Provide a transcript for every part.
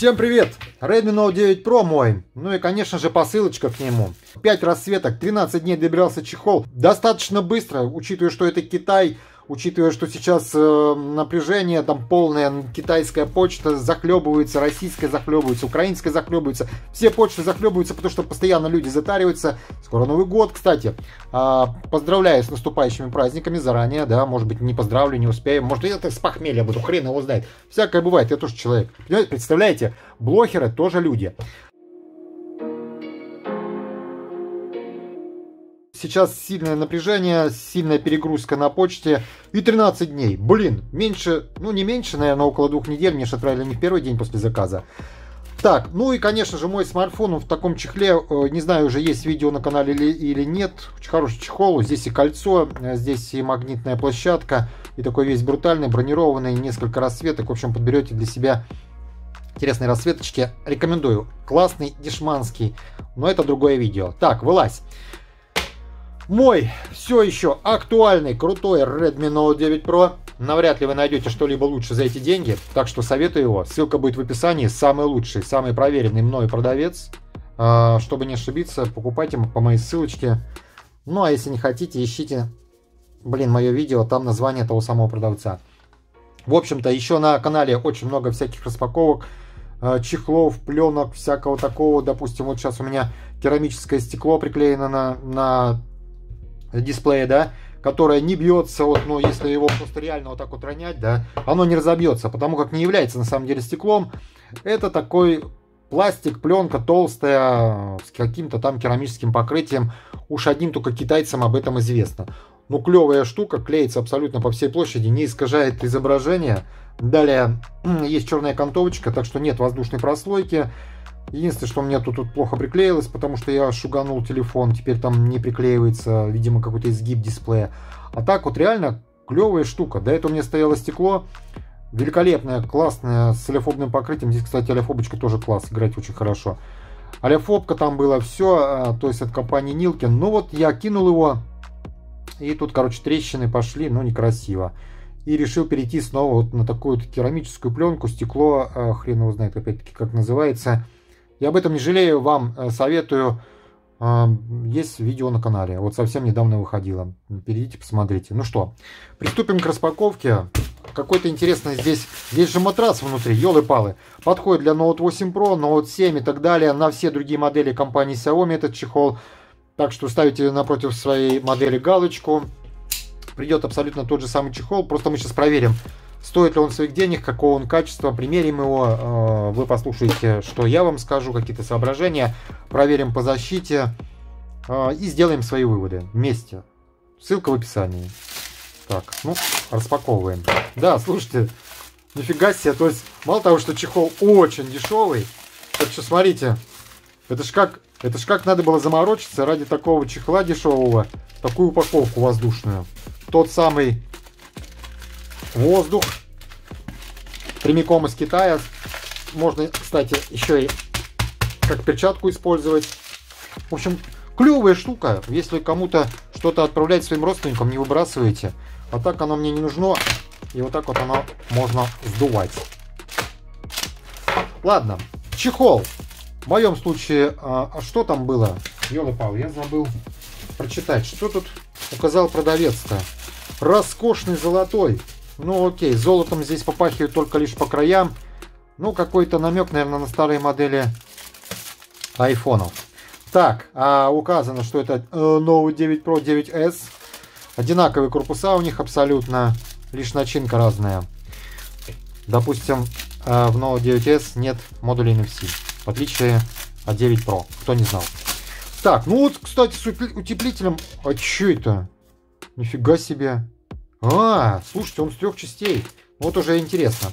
Всем привет! Redmi Note 9 Pro мой, ну и конечно же посылочка к нему. 5 расцветок, 13 дней добирался чехол, достаточно быстро, учитывая, что это Китай, учитывая, что сейчас напряжение там полное, китайская почта захлебывается, российская захлебывается, украинская захлебывается, все почты захлебываются, потому что постоянно люди затариваются. Скоро Новый год, кстати. Поздравляю с наступающими праздниками заранее, да, может быть не поздравлю, не успею, может я так с похмелья буду, хрен его знает. Всякое бывает, я тоже человек. Представляете, блогеры тоже люди. Сейчас сильное напряжение, сильная перегрузка на почте. И 13 дней. Блин, меньше, ну не меньше, наверное, около 2 недель. Мне же отправили не в первый день после заказа. Так, ну и, конечно же, мой смартфон в таком чехле. Не знаю, уже есть видео на канале или нет. Очень хороший чехол. Здесь и кольцо, здесь и магнитная площадка. И такой весь брутальный, бронированный. Несколько расцветок. В общем, подберете для себя интересные расцветочки. Рекомендую. Классный, дешманский. Но это другое видео. Так, вылазь. Мой все еще актуальный, крутой Redmi Note 9 Pro. Навряд ли вы найдете что-либо лучше за эти деньги. Так что советую его. Ссылка будет в описании. Самый лучший, самый проверенный мной продавец. Чтобы не ошибиться, покупайте по моей ссылочке. Ну, а если не хотите, ищите, блин, мое видео. Там название того самого продавца. В общем-то, еще на канале очень много всяких распаковок. Чехлов, пленок, всякого такого. Допустим, вот сейчас у меня керамическое стекло приклеено на дисплея, да, которая не бьется, вот, ну, если его просто реально вот так вот ронять, да, оно не разобьется, потому как не является на самом деле стеклом. Это такой пластик, пленка толстая, с каким-то там керамическим покрытием. Уж одним только китайцам об этом известно. Ну, клевая штука, клеится абсолютно по всей площади, не искажает изображение. Далее есть черная окантовочка, так что нет воздушной прослойки. Единственное, что у меня тут плохо приклеилось, потому что я шуганул телефон, теперь там не приклеивается, видимо, какой-то изгиб дисплея. А так вот реально клевая штука. До этого у меня стояло стекло, великолепное, классное, с олеофобным покрытием. Здесь, кстати, олеофобочка тоже класс, играть очень хорошо. Олеофобка там было все, то есть от компании Nillkin. Ну вот я кинул его, и тут, короче, трещины пошли, ну некрасиво. И решил перейти снова вот на такую вот керамическую пленку, стекло, хрен его знает опять-таки как называется. Я об этом не жалею, вам советую. Есть видео на канале, вот совсем недавно выходило. Перейдите, посмотрите. Ну что, приступим к распаковке. Какой-то интересный здесь же матрас внутри, елы-палы. Подходит для Note 8 Pro, Note 7 и так далее. На все другие модели компании Xiaomi этот чехол. Так что ставите напротив своей модели галочку. Придет абсолютно тот же самый чехол, просто мы сейчас проверим. Стоит ли он своих денег, какого он качества, примерим его, вы послушаете, что я вам скажу, какие-то соображения, проверим по защите и сделаем свои выводы вместе. Ссылка в описании. Так, ну, распаковываем. Да, слушайте, нифига себе, то есть, мало того, что чехол очень дешевый, так что смотрите, это ж как надо было заморочиться ради такого чехла дешевого, такую упаковку воздушную. Тот самый воздух прямиком из Китая. Можно, кстати, еще и как перчатку использовать. В общем, клевая штука. Если кому-то что-то отправлять своим родственникам, не выбрасывайте. А так оно мне не нужно. И вот так вот оно можно сдувать. Ладно, чехол. В моем случае, а что там было? Ёлы-палы, я забыл прочитать. Что тут указал продавец-то? Роскошный золотой. Ну окей, золотом здесь попахивает только лишь по краям. Ну какой-то намек, наверное, на старые модели айфонов. Так, указано, что это Note 9 Pro 9S. Одинаковые корпуса у них абсолютно, лишь начинка разная. Допустим, в Note 9S нет модуля NFC, в отличие от 9 Pro, кто не знал. Так, ну вот, кстати, с утеплителем... А че это? Нифига себе. А, слушайте, он с 3 частей. Вот уже интересно.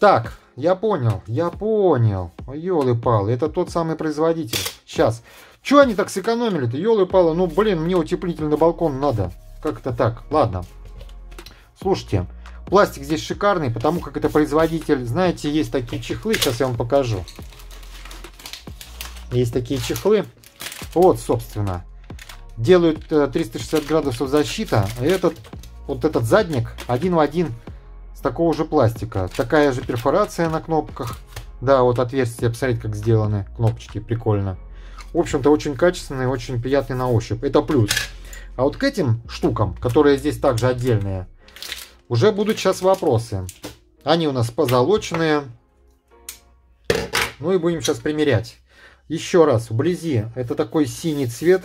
Так, я понял. Ёлы-палы, это тот самый производитель. Сейчас. Чего они так сэкономили-то, ёлы-палы? Ну, блин, мне утеплитель на балкон надо. Как-то так, ладно. Слушайте, пластик здесь шикарный, потому как это производитель. Знаете, есть такие чехлы, сейчас я вам покажу. Есть такие чехлы. Вот, собственно. Делают 360 градусов защита. И этот... Вот этот задник один в один с такого же пластика. Такая же перфорация на кнопках. Да, вот отверстия, посмотрите, как сделаны кнопочки, прикольно. В общем-то, очень качественный, очень приятный на ощупь. Это плюс. А вот к этим штукам, которые здесь также отдельные, уже будут сейчас вопросы. Они у нас позолоченные. Ну и будем сейчас примерять. Еще раз, вблизи это такой синий цвет.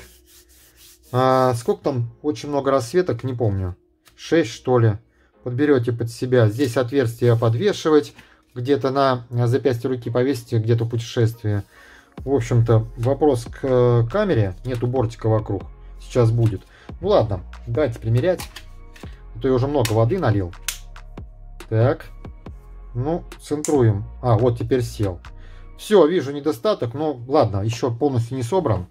А сколько там? Очень много расцветок, не помню. 6 что ли. Подберете под себя. Здесь отверстие подвешивать. Где-то на запястье руки повесите, где-то путешествие. В общем-то, вопрос к камере. Нету бортика вокруг. Сейчас будет. Ну ладно, давайте примерять. А то я уже много воды налил. Так. Ну, центруем. А, вот теперь сел. Все, вижу недостаток. Ну, ладно, еще полностью не собран.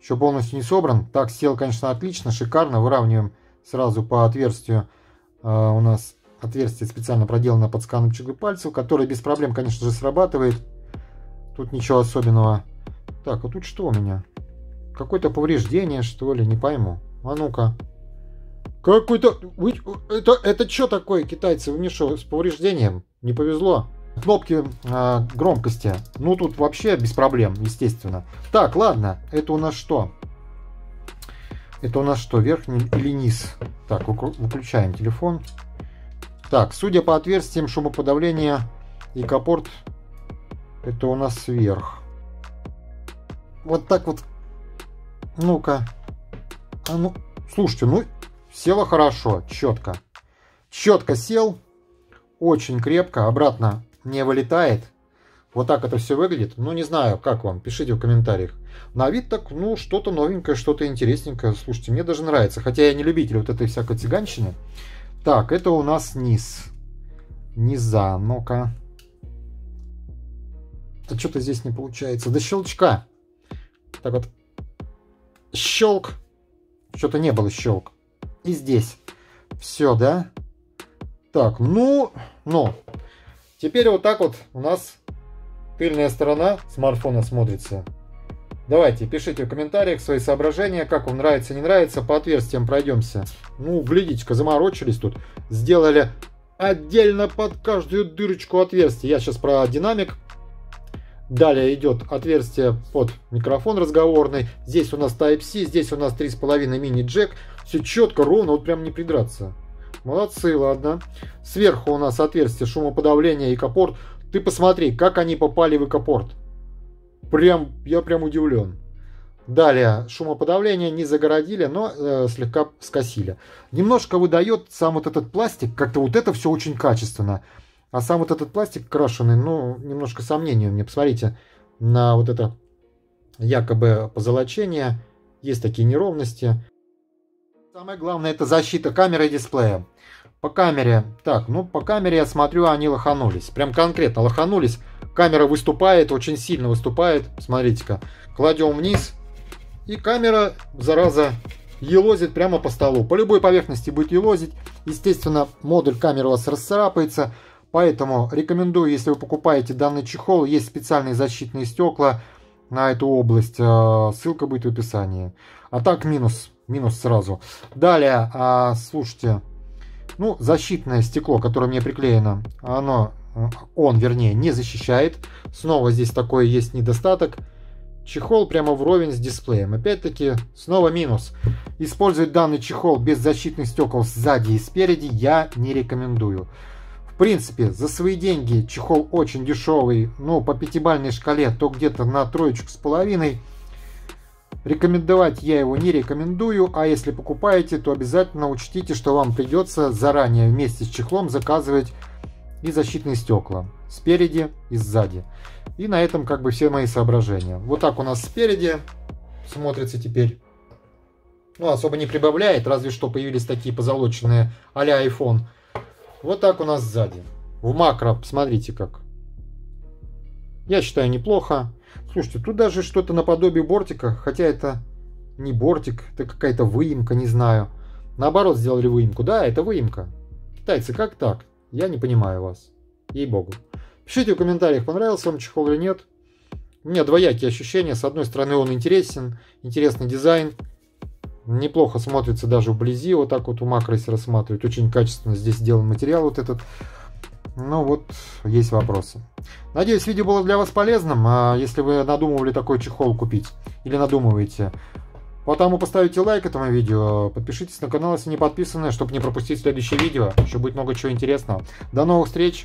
Еще полностью не собран. Так, сел, конечно, отлично, шикарно. Выравниваем сразу по отверстию. У нас отверстие специально проделано под сканочек пальцев, которое без проблем, конечно же, срабатывает. Тут ничего особенного. Так, а тут что у меня? Какое-то повреждение, что ли, не пойму. А ну-ка. Какой-то... Это что такое, китайцы? Вы мне что, с повреждением? Не повезло. Кнопки громкости. Ну, тут вообще без проблем, естественно. Так, ладно. Это у нас что? Это у нас что, верхний или низ? Так, выключаем телефон. Так, судя по отверстиям, шумоподавление и капот, это у нас сверх. Вот так вот. Ну-ка. А ну, слушайте, ну, село хорошо, четко. Четко сел. Очень крепко, обратно не вылетает. Вот так это все выглядит. Ну, не знаю, как вам, пишите в комментариях. На вид так, ну, что-то новенькое, что-то интересненькое. Слушайте, мне даже нравится. Хотя я не любитель вот этой всякой цыганщины. Так, это у нас низ. Низа, ну-ка. А что-то здесь не получается. До щелчка. Так вот. Щелк. Что-то не было щелк. И здесь. Все, да? Так, ну, теперь вот так вот у нас тыльная сторона смартфона смотрится. Давайте, пишите в комментариях свои соображения, как вам нравится, не нравится, по отверстиям пройдемся. Ну, глядите-ка, заморочились тут, сделали отдельно под каждую дырочку отверстие. Я сейчас про динамик. Далее идет отверстие под микрофон разговорный. Здесь у нас Type-C, здесь у нас 3,5 мини-джек. Все четко, ровно, вот прям не придраться. Молодцы, ладно. Сверху у нас отверстие шумоподавления и капорт. Ты посмотри, как они попали в капорт. Прям, я прям удивлен. Далее, шумоподавление не загородили, но слегка скосили. Немножко выдает сам вот этот пластик. Как-то вот это все очень качественно. А сам вот этот пластик крашеный, ну, немножко сомнений у меня. Посмотрите на вот это якобы позолочение. Есть такие неровности. Самое главное, это защита камеры и дисплея. По камере, так, ну по камере я смотрю, они лоханулись. Прям конкретно лоханулись. Камера выступает, очень сильно выступает. Смотрите-ка, кладем вниз. И камера, зараза, елозит прямо по столу. По любой поверхности будет елозить. Естественно, модуль камеры у вас расцарапается. Поэтому рекомендую, если вы покупаете данный чехол, есть специальные защитные стекла на эту область. Ссылка будет в описании. А так минус. Минус сразу. Далее, слушайте, ну, защитное стекло, которое мне приклеено, он, вернее, не защищает. Снова здесь такой есть недостаток. Чехол прямо вровень с дисплеем. Опять-таки, снова минус. Использовать данный чехол без защитных стекол сзади и спереди я не рекомендую. В принципе, за свои деньги чехол очень дешевый, но по пятибалльной шкале, то где-то на 3,5. Рекомендовать я его не рекомендую, а если покупаете, то обязательно учтите, что вам придется заранее вместе с чехлом заказывать и защитные стекла спереди и сзади. И на этом как бы все мои соображения. Вот так у нас спереди смотрится теперь. Ну, особо не прибавляет, разве что появились такие позолоченные а-ля iPhone. Вот так у нас сзади. В макро, посмотрите как. Я считаю, неплохо. Слушайте, тут даже что-то наподобие бортика, хотя это не бортик, это какая-то выемка, не знаю. Наоборот сделали выемку, да, это выемка. Китайцы, как так? Я не понимаю вас, ей-богу. Пишите в комментариях, понравился вам чехол или нет. У меня двоякие ощущения, с одной стороны он интересен, интересный дизайн. Неплохо смотрится даже вблизи, вот так вот у макро если рассматривать. Очень качественно здесь сделан материал вот этот. Но вот есть вопросы. Надеюсь, видео было для вас полезным. Если вы надумывали такой чехол купить или надумываете, потому поставите лайк этому видео, подпишитесь на канал, если не подписаны, чтобы не пропустить следующее видео. Еще будет много чего интересного. До новых встреч!